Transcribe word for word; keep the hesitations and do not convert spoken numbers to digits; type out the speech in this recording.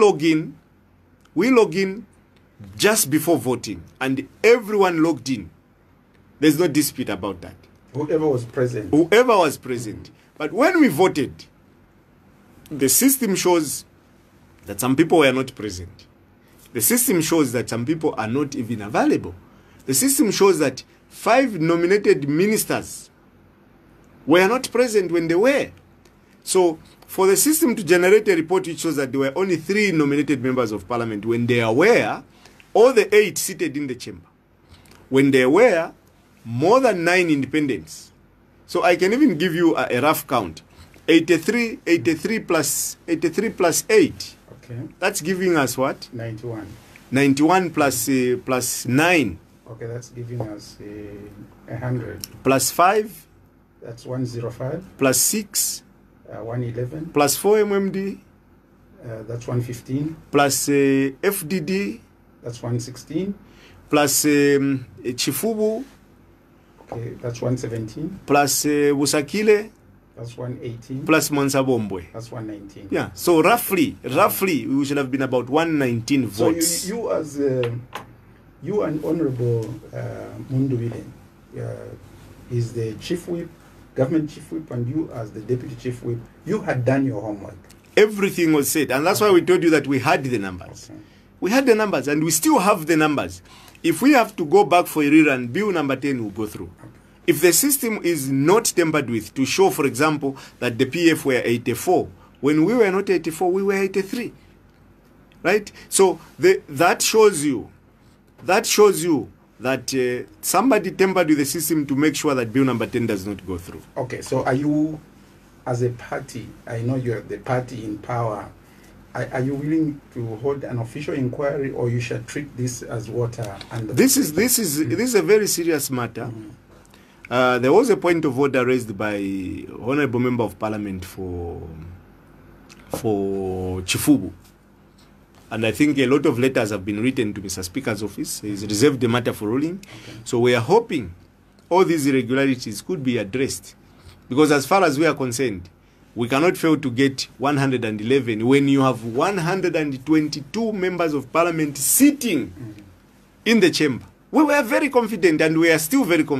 log in, we log in just before voting, and everyone logged in. There's no dispute about that. Whoever was present. Whoever was present. But when we voted, the system shows that some people were not present. The system shows that some people are not even available. The system shows that five nominated ministers were not present when they were. So for the system to generate a report which shows that there were only three nominated members of parliament when they were all the eight seated in the chamber, when there were more than nine independents. So I can even give you a, a rough count. eighty-three, eighty-three plus, eighty-three plus eight. Okay. That's giving us what? ninety-one. ninety-one plus, uh, plus nine. Okay, that's giving us uh, one hundred. Plus five. That's one hundred five. Plus six. Uh, one hundred eleven. Plus four M M D. Uh, that's one hundred fifteen. Plus uh, F D D. That's one hundred sixteen. Plus um, Chifubu. Okay, that's one hundred seventeen. Plus uh, Usakile. That's one hundred eighteen. Plus Mansabombwe. That's one hundred nineteen. Yeah, so roughly, roughly, we should have been about one hundred nineteen votes. So you, you as, uh, you and Honorable uh, Mundwiden, uh, is the chief whip, government chief whip, and you as the deputy chief whip, you had done your homework. Everything was said, and that's okay. Why we told you that we had the numbers. Okay. We had the numbers, and we still have the numbers. If we have to go back for a rerun, Bill number ten will go through. Okay. If the system is not tempered with to show, for example, that the P F were eighty-four, when we were not eighty-four, we were eighty-three, right? So the, that shows you, that shows you that uh, somebody tempered with the system to make sure that Bill number ten does not go through. Okay, so are you, as a party, I know you're the party in power, are, are you willing to hold an official inquiry, or you should treat this as water under the table? Is, this, is, mm-hmm. This is a very serious matter. Mm-hmm. Uh, there was a point of order raised by Honorable Member of Parliament for for Chifubu. And I think a lot of letters have been written to Mister Speaker's office. He's reserved the matter for ruling. Okay. So we are hoping all these irregularities could be addressed. Because as far as we are concerned, we cannot fail to get one hundred eleven when you have one hundred twenty-two members of Parliament sitting in the chamber. We were very confident, and we are still very confident.